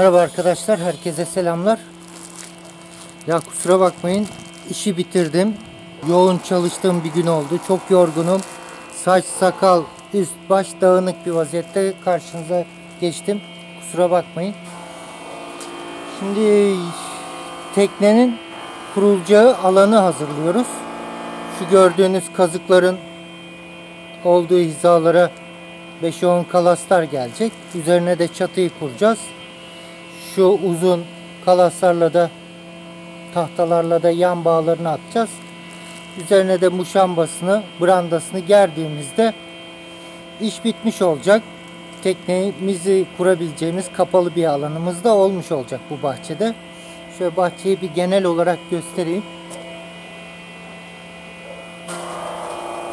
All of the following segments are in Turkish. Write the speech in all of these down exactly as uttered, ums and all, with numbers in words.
Merhaba arkadaşlar, herkese selamlar. Ya kusura bakmayın, işi bitirdim. Yoğun çalıştığım bir gün oldu. Çok yorgunum. Saç, sakal, üst, baş dağınık bir vaziyette karşınıza geçtim. Kusura bakmayın. Şimdi teknenin kurulacağı alanı hazırlıyoruz. Şu gördüğünüz kazıkların olduğu hizalara beş on kalaslar gelecek. Üzerine de çatıyı kuracağız. Şu uzun kalaslarla da tahtalarla da yan bağlarını atacağız. Üzerine de muşambasını, brandasını gerdiğimizde iş bitmiş olacak. Teknemizi kurabileceğimiz kapalı bir alanımız da olmuş olacak bu bahçede. Şöyle bahçeyi bir genel olarak göstereyim.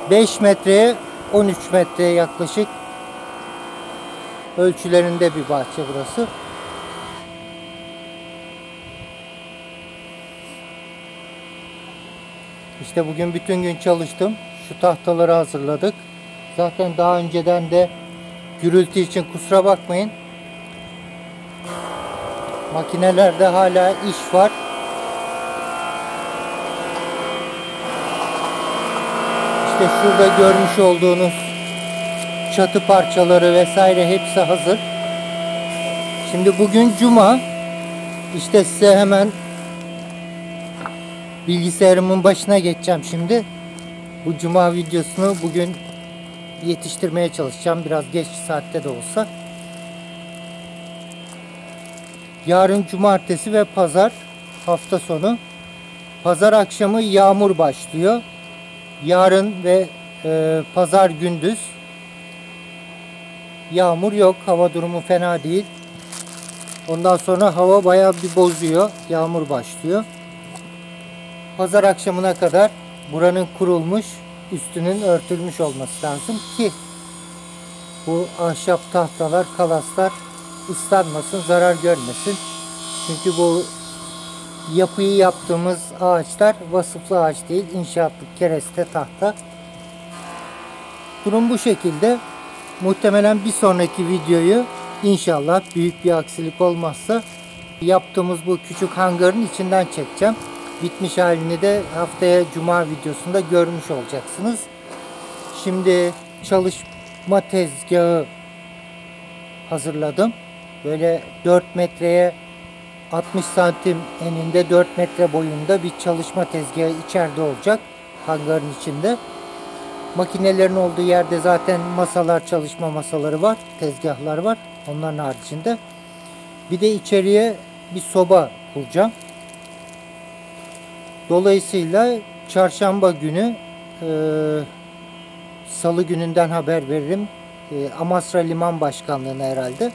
beş metreye on üç metreye yaklaşık ölçülerinde bir bahçe burası. İşte bugün bütün gün çalıştım. Şu tahtaları hazırladık. Zaten daha önceden de gürültü için kusura bakmayın. Makinelerde hala iş var. İşte şurada görmüş olduğunuz çatı parçaları vesaire hepsi hazır. Şimdi bugün cuma. İşte size hemen bilgisayarımın başına geçeceğim şimdi. Bu cuma videosunu bugün yetiştirmeye çalışacağım. Biraz geç saatte de olsa. Yarın cumartesi ve pazar, hafta sonu. Pazar akşamı yağmur başlıyor. Yarın ve e, pazar gündüz yağmur yok. Hava durumu fena değil. Ondan sonra hava bayağı bir bozuyor. Yağmur başlıyor. Pazar akşamına kadar buranın kurulmuş, üstünün örtülmüş olması lazım ki bu ahşap tahtalar, kalaslar ıslanmasın, zarar görmesin. Çünkü bu yapıyı yaptığımız ağaçlar vasıflı ağaç değil, inşaatlık kereste tahta. Durum bu şekilde. Muhtemelen bir sonraki videoyu inşallah büyük bir aksilik olmazsa yaptığımız bu küçük hangarın içinden çekeceğim. Bitmiş halini de haftaya cuma videosunda görmüş olacaksınız. Şimdi çalışma tezgahı hazırladım. Böyle dört metreye altmış santim eninde, dört metre boyunda bir çalışma tezgahı içeride olacak. Hangarın içinde. Makinelerin olduğu yerde zaten masalar, çalışma masaları var. Tezgahlar var. Onların haricinde. Bir de içeriye bir soba kuracağım. Dolayısıyla çarşamba günü e, salı gününden haber veririm. E, Amasra Liman Başkanlığı'na herhalde.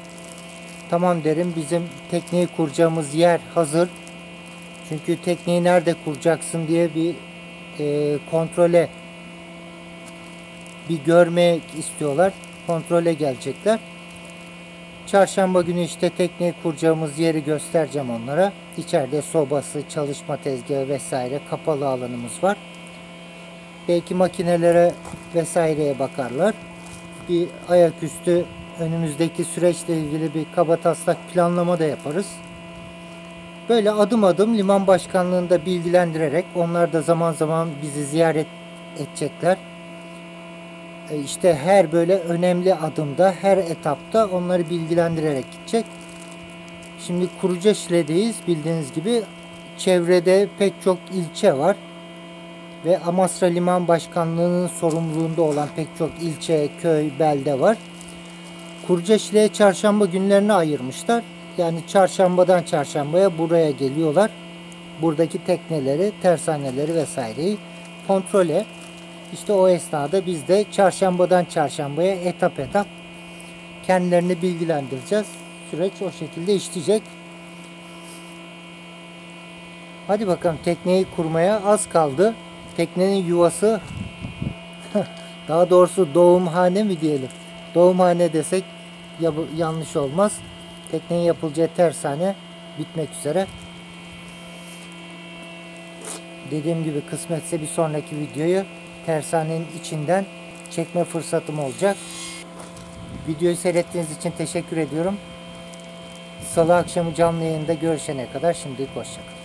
Tamam derim, bizim tekneyi kuracağımız yer hazır. Çünkü tekneyi nerede kuracaksın diye bir e, kontrole bir görmek istiyorlar. Kontrole gelecekler. Çarşamba günü işte tekneyi kuracağımız yeri göstereceğim onlara. İçeride sobası, çalışma tezgahı vesaire kapalı alanımız var. Belki makinelere vesaireye bakarlar. Bir ayaküstü önümüzdeki süreçle ilgili bir kabataslak planlama da yaparız. Böyle adım adım liman başkanlığında bilgilendirerek, onlar da zaman zaman bizi ziyaret edecekler. İşte her böyle önemli adımda, her etapta onları bilgilendirerek gidecek. Şimdi Kurucaşile'deyiz. Bildiğiniz gibi çevrede pek çok ilçe var. Ve Amasra Liman Başkanlığı'nın sorumluluğunda olan pek çok ilçe, köy, belde var. Kurucaşile'ye çarşamba günlerini ayırmışlar. Yani çarşambadan çarşambaya buraya geliyorlar. Buradaki tekneleri, tersaneleri vesaireyi kontrole. İşte o esnada biz de çarşambadan çarşambaya etap etap kendilerini bilgilendireceğiz. Süreç o şekilde işleyecek. Hadi bakalım, tekneyi kurmaya az kaldı. Teknenin yuvası daha doğrusu doğumhane mi diyelim? Doğumhane desek yanlış olmaz. Teknenin yapılacağı tersane bitmek üzere. Dediğim gibi kısmetse bir sonraki videoyu tersanenin içinden çekme fırsatım olacak. Videoyu seyrettiğiniz için teşekkür ediyorum. Salı akşamı canlı yayında görüşene kadar şimdilik hoşçakalın.